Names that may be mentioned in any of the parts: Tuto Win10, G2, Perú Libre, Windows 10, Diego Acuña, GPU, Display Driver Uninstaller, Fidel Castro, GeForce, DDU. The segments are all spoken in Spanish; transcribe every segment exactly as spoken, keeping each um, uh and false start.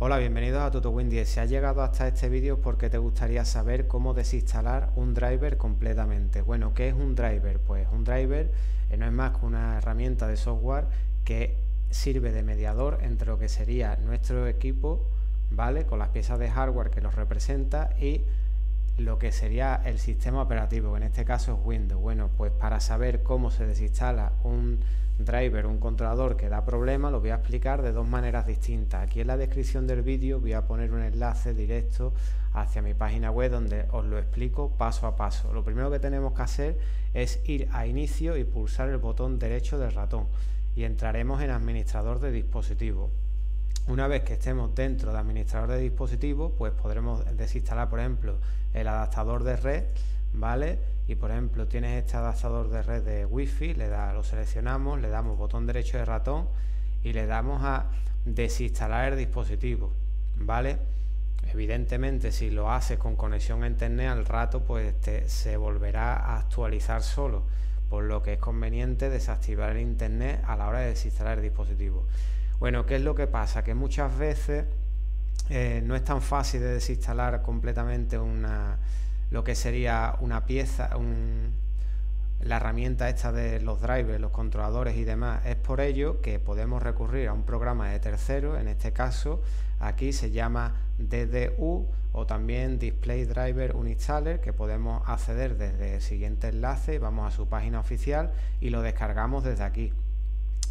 Hola, bienvenidos a Tuto Win diez. Si has llegado hasta este vídeo es porque te gustaría saber cómo desinstalar un driver completamente. Bueno, ¿qué es un driver? Pues un driver eh, no es más que una herramienta de software que sirve de mediador entre lo que sería nuestro equipo, ¿vale? Con las piezas de hardware que nos representa y lo que sería el sistema operativo, que en este caso es Windows. Bueno, pues para saber cómo se desinstala un driver, un controlador que da problemas, lo voy a explicar de dos maneras distintas. Aquí en la descripción del vídeo voy a poner un enlace directo hacia mi página web donde os lo explico paso a paso. Lo primero que tenemos que hacer es ir a inicio y pulsar el botón derecho del ratón y entraremos en administrador de dispositivos. Una vez que estemos dentro de administrador de dispositivos, pues podremos desinstalar, por ejemplo, el adaptador de red, ¿vale? Y por ejemplo, tienes este adaptador de red de Wi-Fi, le da, lo seleccionamos, le damos botón derecho de ratón y le damos a desinstalar el dispositivo, ¿vale? Evidentemente, si lo haces con conexión a internet, al rato pues te, se volverá a actualizar solo, por lo que es conveniente desactivar el internet a la hora de desinstalar el dispositivo. Bueno, ¿qué es lo que pasa? Que muchas veces eh, no es tan fácil de desinstalar completamente una, lo que sería una pieza, un, la herramienta esta de los drivers, los controladores y demás. Es por ello que podemos recurrir a un programa de terceros, en este caso aquí se llama D D U o también Display Driver Uninstaller, que podemos acceder desde el siguiente enlace, vamos a su página oficial y lo descargamos desde aquí,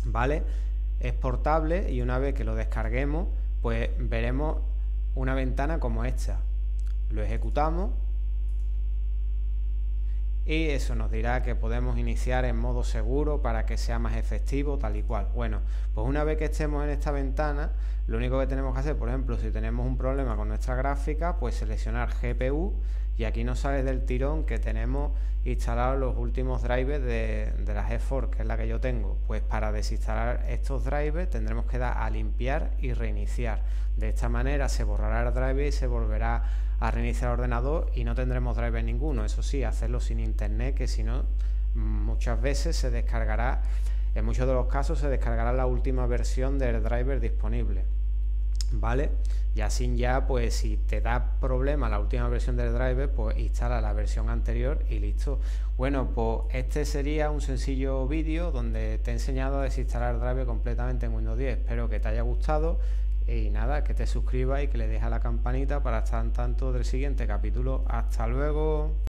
¿vale? Es portable y una vez que lo descarguemos pues veremos una ventana como esta. Lo ejecutamos y eso nos dirá que podemos iniciar en modo seguro para que sea más efectivo, tal y cual. Bueno, pues una vez que estemos en esta ventana, lo único que tenemos que hacer, por ejemplo, si tenemos un problema con nuestra gráfica, pues seleccionar G P U y aquí nos sale del tirón que tenemos instalados los últimos drivers de, de la GeForce, que es la que yo tengo. Pues para desinstalar estos drivers tendremos que dar a limpiar y reiniciar. De esta manera se borrará el driver y se volverá a reiniciar el ordenador y no tendremos driver ninguno. Eso sí, hacerlo sin internet, que si no muchas veces se descargará, en muchos de los casos se descargará la última versión del driver disponible, ¿vale? Y así ya, pues si te da problema la última versión del driver, pues instala la versión anterior y listo. Bueno, pues este sería un sencillo vídeo donde te he enseñado a desinstalar el driver completamente en Windows diez. Espero que te haya gustado y nada, que te suscribas y que le dejes a la campanita para estar al tanto del siguiente capítulo. Hasta luego.